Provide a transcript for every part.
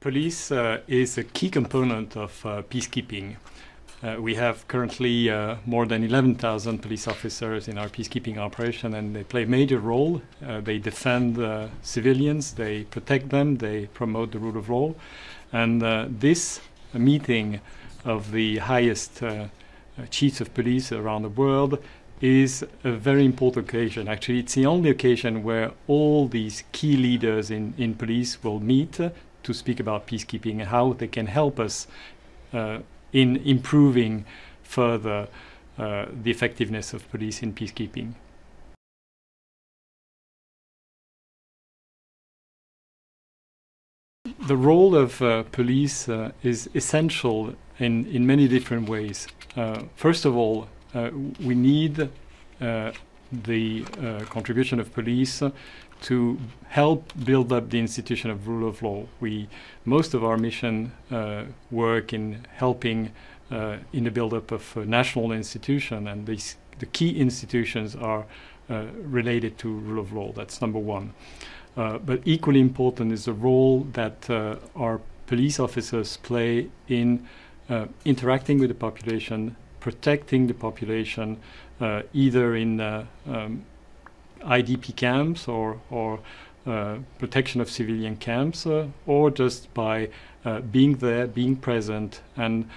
Police is a key component of peacekeeping. We have currently more than 11,000 police officers in our peacekeeping operation, and they play a major role. They defend civilians, they protect them, they promote the rule of law. And this meeting of the highest chiefs of police around the world is a very important occasion. Actually, it's the only occasion where all these key leaders in police will meet to speak about peacekeeping and how they can help us in improving further the effectiveness of police in peacekeeping. The role of police is essential in many different ways. First of all, we need the contribution of police to help build up the institution of rule of law. Most of our mission work in helping in the build-up of a national institution, and the key institutions are related to rule of law. That's number one. But equally important is the role that our police officers play in interacting with the population, protecting the population, either in IDP camps or protection of civilian camps, or just by being there, being present, and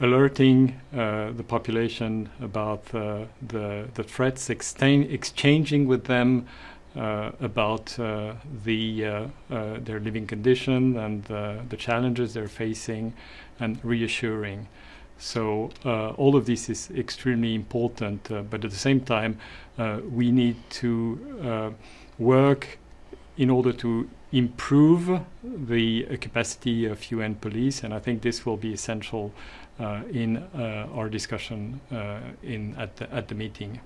alerting the population about the threats, exchanging with them about their living condition and the challenges they're facing, and reassuring. So all of this is extremely important, but at the same time we need to work in order to improve the capacity of UN police, and I think this will be essential in our discussion at the meeting.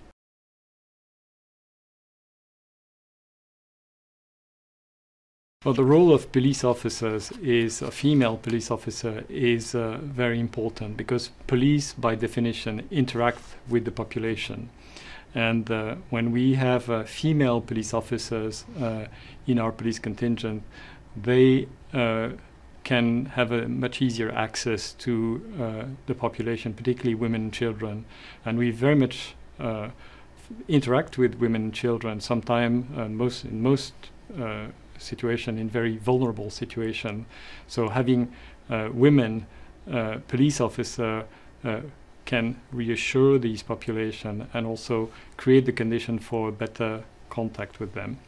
Well, the role of police officers is a female police officer is very important, because police, by definition, interact with the population. And when we have female police officers in our police contingent, they can have a much easier access to the population, particularly women and children. And we very much interact with women and children, sometimes in most situation, in very vulnerable situation. So having women police officer can reassure these population and also create the condition for better contact with them.